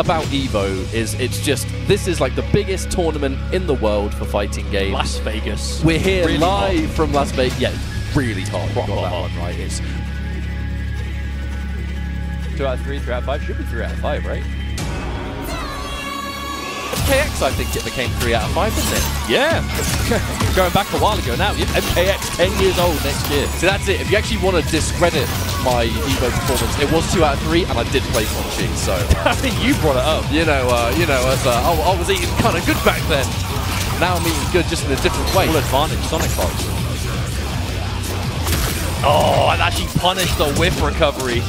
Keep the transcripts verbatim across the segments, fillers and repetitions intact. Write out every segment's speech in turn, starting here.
about EVO is it's just, this is like the biggest tournament in the world for fighting games. Las Vegas. We're here really live hot. from Las Vegas. Yeah, really hot. Got that hot. one right. It's two out of three, three out of five. Should be three out of five, right? M K X, I think it became three out of five, didn't it? Yeah. Going back a while ago now. M K X, ten years old next year. So that's it. If you actually want to discredit my EVO performance, it was two out of three, and I did play Fonchi. So I think you brought it up. You know, uh, you know, as, uh, I, I was eating kind of good back then. Now I'm eating good, just in a different way. Full advantage, SonicFox. Oh, I've actually punished the whiff recovery.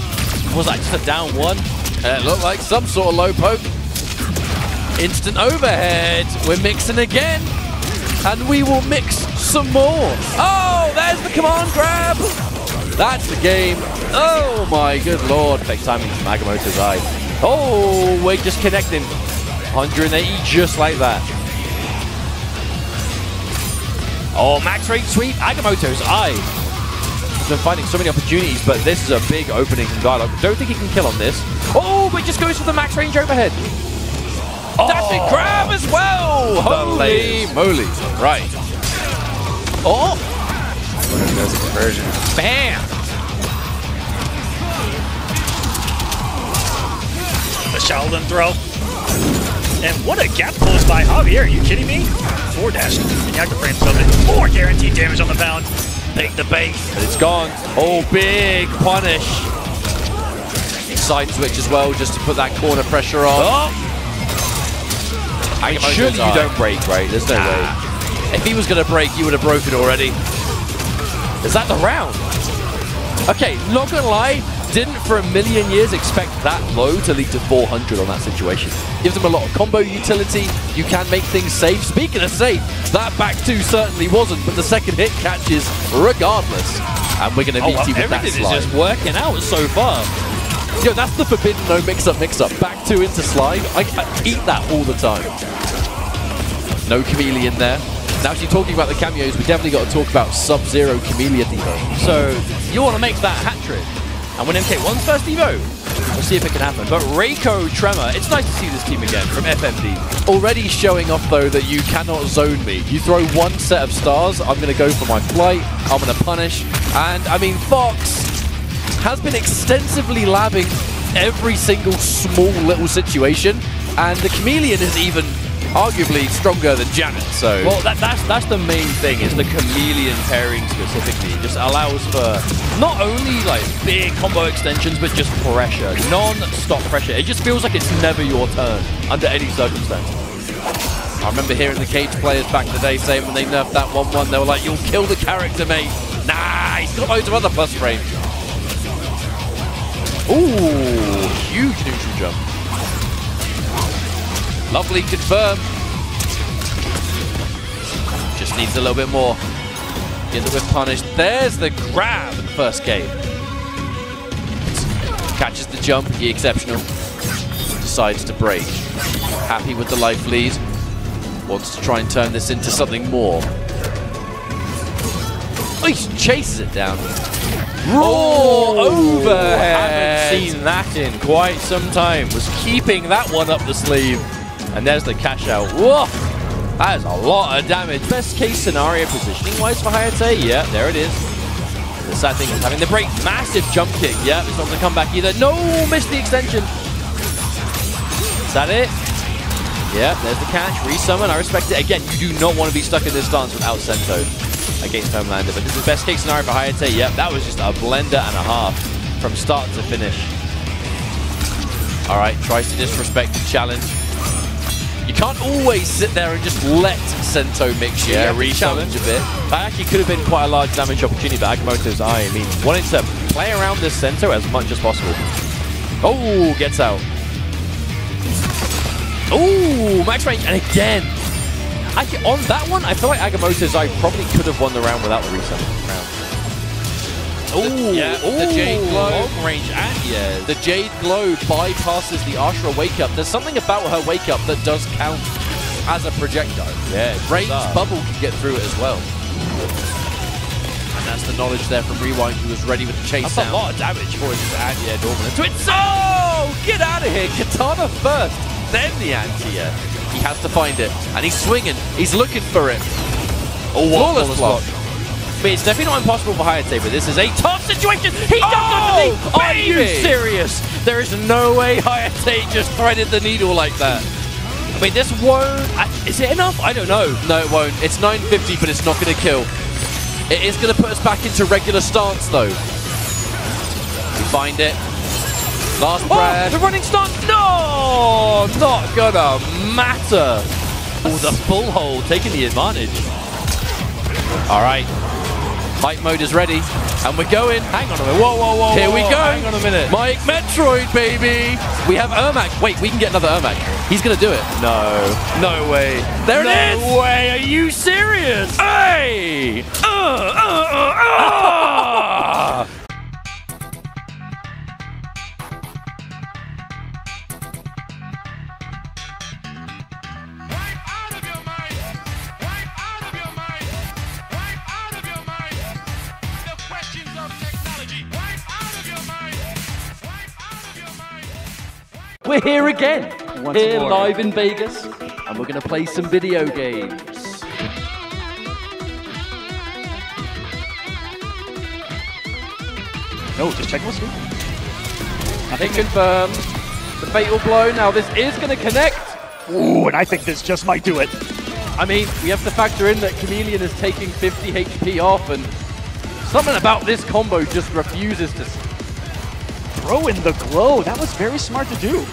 Was that just a down one? It looked like some sort of low poke. Instant overhead. We're mixing again. And we will mix some more. Oh, there's the command grab. That's the game. Oh, my good lord. Fake timing from Agamotto's eye. Oh, we're just connecting. one eighty just like that. Oh, max rate sweep. Agamotto's eye. Been finding so many opportunities, but this is a big opening from Dialogue. Don't think he can kill on this. Oh, but just goes for the max range overhead. Oh, that's a grab as well. Holy moly. Right. Oh. There's a conversion. Bam. The Sheldon throw. And what a gap pulled by Javier. Are you kidding me? Four dash. And you have to frame something. More guaranteed damage on the bound. Take the bait. It's gone. Oh, big punish. Side switch as well, just to put that corner pressure on. Oh. I mean, surely you don't break, right? There's no nah. way. If he was going to break, you would have broken already. Is that the round? Okay, not going to lie, didn't for a million years expect that low to lead to four hundred on that situation. Gives them a lot of combo utility. You can make things safe. Speaking of safe, that back two certainly wasn't, but the second hit catches regardless. And we're going to meet oh, you with that slide. Everything is just working out so far. Yo, that's the forbidden no mix-up mix-up. Back two into slide. I, I eat that all the time. No Chameleon there. Now, actually talking about the cameos, we definitely got to talk about Sub Zero Chameleon Evo. So you want to make that hat trick. And when M K one's first Evo, we'll see if it can happen. But Rico Tremor, it's nice to see this team again from F M D. Already showing off, though, that you cannot zone me. You throw one set of stars, I'm going to go for my flight, I'm going to punish. And, I mean, Fox has been extensively labbing every single small little situation. And the Chameleon is even arguably stronger than Janet, so... Well, that, that's that's the main thing, is the Chameleon pairing specifically. It just allows for not only, like, big combo extensions, but just pressure. Non-stop pressure. It just feels like it's never your turn, under any circumstance. I remember hearing the Cage players back in the day saying when they nerfed that one one, they were like, you'll kill the character, mate. Nah, he's got loads of other plus frames. Ooh, huge neutral jump. Lovely confirm. Just needs a little bit more. Gets it with punish. There's the grab in the first game. Catches the jump. He exceptional. Decides to break. Happy with the life lead. Wants to try and turn this into something more. Oh, he chases it down. Roll oh, overhead. Haven't seen that in quite some time. Was keeping that one up the sleeve. And there's the cash out. Whoa! That is a lot of damage. Best case scenario positioning-wise for Hayate. Yeah, there it is. The sad thing is having the break. Massive jump kick. Yeah, it's not going to come back either. No! Missed the extension. Is that it? Yeah, there's the catch. Resummon. I respect it. Again, you do not want to be stuck in this stance without Sento against Homelander. But this is best case scenario for Hayate. Yeah, that was just a blender and a half from start to finish. All right, tries to disrespect the challenge. You can't always sit there and just let Sento mix you. Yeah, re-challenge a bit. That actually could have been quite a large damage opportunity, but Agamotto's eye, I mean, wanted to play around this Sento as much as possible. Oh, gets out. Oh, max range, and again. Actually, on that one, I feel like Agamotto's eye probably could have won the round without the re-summon. Oh, yeah, the Jade Glow long range, and yeah, the Jade Glow bypasses the Ashra wake up. There's something about her wake up that does count as a projectile. Yeah, Ray's bubble can get through it as well. And that's the knowledge there from Rewind, who was ready with the chase. That's down. A lot of damage for it to add. Yeah, Dorman. Into it. Oh, get out out of here. Katana first, then the anti-air. He has to find it, and he's swinging. He's looking for it. Oh, what flawless block. I mean, it's definitely not impossible for Hayate, but this is a tough situation. He does oh, nothing. Are you serious? There is no way Hayate just threaded the needle like that. I mean, this won't... Is it enough? I don't know. No, it won't. It's nine fifty, but it's not going to kill. It is going to put us back into regular stance, though. We find it. Last breath. Oh, the running stance. No! Not going to matter. Oh, the full hold taking the advantage. All right. Fight mode is ready. And we're going. Hang on a minute. Whoa, whoa, whoa. Here whoa, we go. Hang on a minute. Mike Metroid, baby. We have Ermac. Wait, we can get another Ermac. He's going to do it. No. No way. There no it is. No way. Are you serious? Hey! Uh, uh, uh, uh. We're here again, Once here more. live in Vegas, and we're going to play some video games. No, just check what's here. I think confirmed. The fatal blow, now this is going to connect. Ooh, and I think this just might do it. I mean, we have to factor in that Chameleon is taking fifty H P off, and something about this combo just refuses to throw in the glow. That was very smart to do.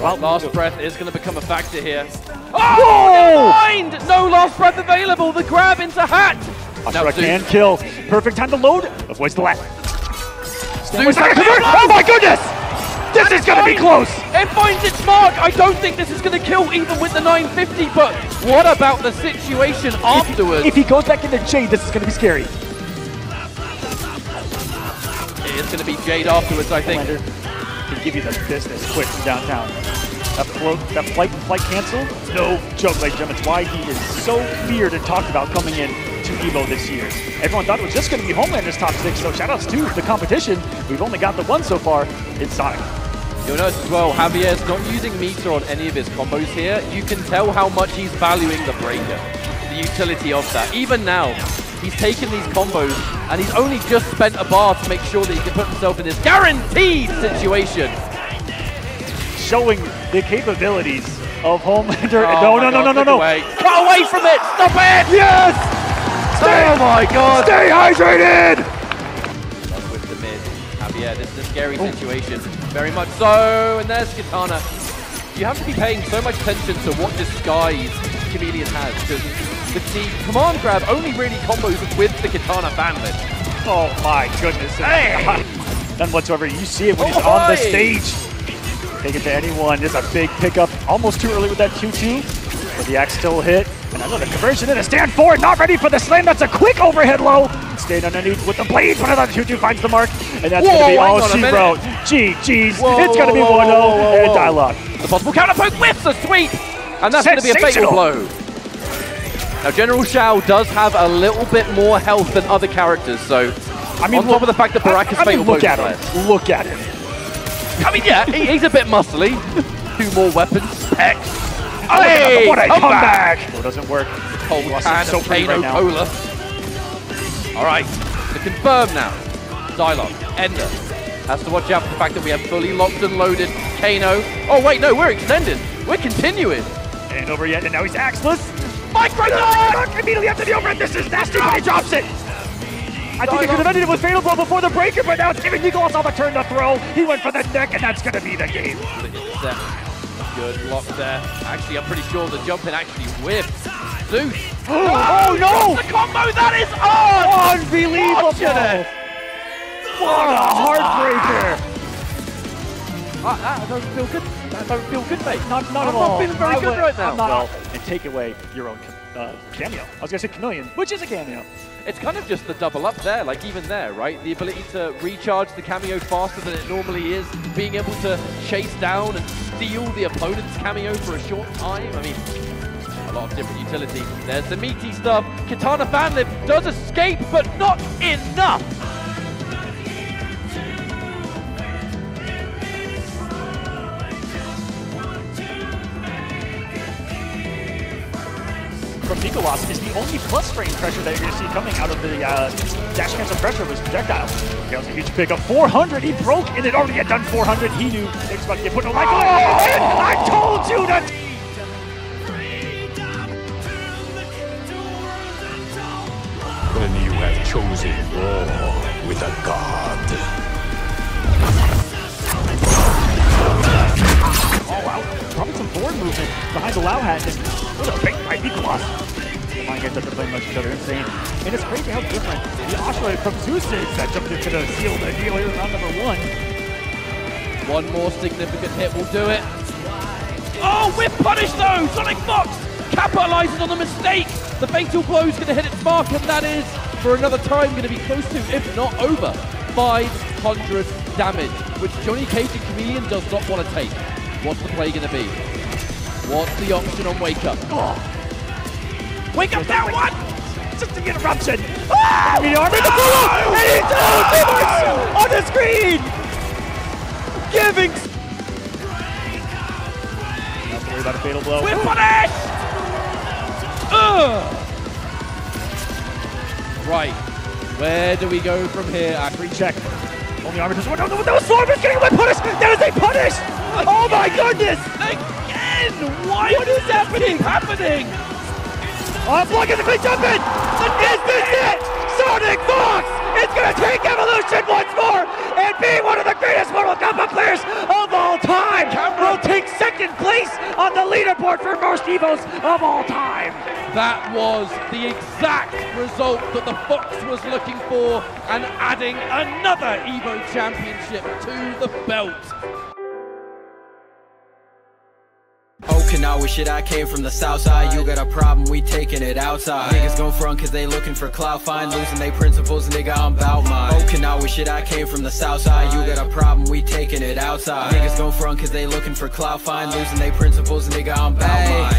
Right, last breath is going to become a factor here. Oh, never mind! No last breath available. The grab into hat. Ashra can kill. Perfect time to load. Avoids the left. Oh my goodness! This is going to be close. It finds its mark. I don't think this is going to kill even with the nine fifty, but what about the situation afterwards? If he goes back into Jade, this is going to be scary. It's going to be Jade afterwards, I think. Can give you the business quick from downtown. That float, that flight, flight cancel, no joke, ladies and gentlemen. It's why he is so feared and talked about coming in to EVO this year. Everyone thought it was just going to be Homelander's top six, so shout outs to the competition. We've only got the one so far. It's Sonic. You'll notice as well, Javier's not using meter on any of his combos here. You can tell how much he's valuing the breaker, the utility of that. Even now, he's taken these combos, and he's only just spent a bar to make sure that he can put himself in this guaranteed situation. Showing the capabilities of Homelander. Oh no, no, no, no, no, no. Away. Get away from it! Stop it! Yes! Stay, oh my god! Stay hydrated! That's with the mid. Javier, this is a scary oh. situation. Very much so, and there's Kitana. You have to be paying so much attention to what disguise Chameleon has, because with the command grab only really combos with the Kitana bandit. Oh my goodness. Hey! None whatsoever. You see it when oh he's hi. on the stage. Take it to anyone. It's a big pickup. Almost too early with that Q two. But the axe still hit. And another conversion in a stand forward. Not ready for the slam. That's a quick overhead low. Staying underneath with the blade. But another Q two finds the mark. And that's going to be all she wrote. G G's. It's going to be one oh and dialogue. The possible counter poke whips a sweep. And that's going to be a fatal blow. Now, General Shao does have a little bit more health than other characters, so I mean, on top look, of the fact that Baraka's I, I fatal mean, look blow at him. There. Look at him. I mean, yeah, he, he's a bit muscly. Two more weapons. Heck. Oh, hey, what a comeback! Comeback. Oh, doesn't work. Cold pan so Kano right Cola. All right, to confirm now. Dialogue. Ender has to watch out for the fact that we have fully locked and loaded Kano. Oh wait, no, we're extended. We're continuing. Ain't over yet, and now he's axeless. Micronaut! Immediately after the overhead, this is nasty, but he drops it! I think he could have ended it with Fatal Blow before the breaker, but now it's giving Nicholas off a turn to throw. He went for the neck, and that's going to be the game. Good block there. Actually, I'm pretty sure the jump in actually whipped. Zeus! Oh, oh no! The combo, that is on! Unbelievable! What a heartbreaker! Ah, that doesn't feel good. I don't feel good, mate. Not, not at all. I'm not feeling very I good would, right now. Well, and take away your own uh, cameo. I was going to say Chameleon, which is a cameo. It's kind of just the double up there, like even there, right? The ability to recharge the cameo faster than it normally is, being able to chase down and steal the opponent's cameo for a short time. I mean, a lot of different utility. There's the meaty stuff. Kitana Fanlip does escape, but not enough. Nico loss is the only plus frame pressure that you're going to see coming out of the uh, dash cancel pressure of his projectile. That was a huge pick up. four hundred, he broke, and it already had done four hundred. He knew it was about to get put on Michael. Oh! And I told you that. When you have chosen war with a god. All out. Probably some forward movement behind the Lao hat. What a big fight, Nicolas. The mind gets up to play much each other, insane. And it's crazy how different the Ashra from Zeus is that jumped into the seal the deal here in round number one. One more significant hit will do it. Oh, whip punish though! SonicFox capitalizes on the mistake. The fatal blow is going to hit its mark, and that is, for another time, going to be close to, if not over, five hundred damage, which Johnny Cage and Chameleon does not want to take. What's the play going to be? What's the option on Wake Up? Oh. Wake Up that one! Just an interruption! Ah! We are in the pool! And it's on the screen! Giving... Not worried about a fatal blow. We're punished! Ugh. Right. Where do we go from here? I recheck. Only armor just went down. That was Slorman's getting away punished! That is a punish! Oh my goodness! Again! Why what is that happening? happening? Oh, Block is a big jump in! Is this it? SonicFox is going to take Evolution once more and be one of the greatest Mortal Kombat players of all time! Will take second place on the leaderboard for most EVOs of all time! That was the exact result that the Fox was looking for, and adding another EVO championship to the belt. Okinawa shit, I came from the south side. You got a problem, we taking it outside. Niggas gon' front cause they looking for clout. Fine, losing they principles, nigga, I'm bout mine. Okinawa shit, I came from the south side. You got a problem, we taking it outside. Niggas gon' front cause they looking for clout. Fine, losing they principles, nigga, I'm bout mine.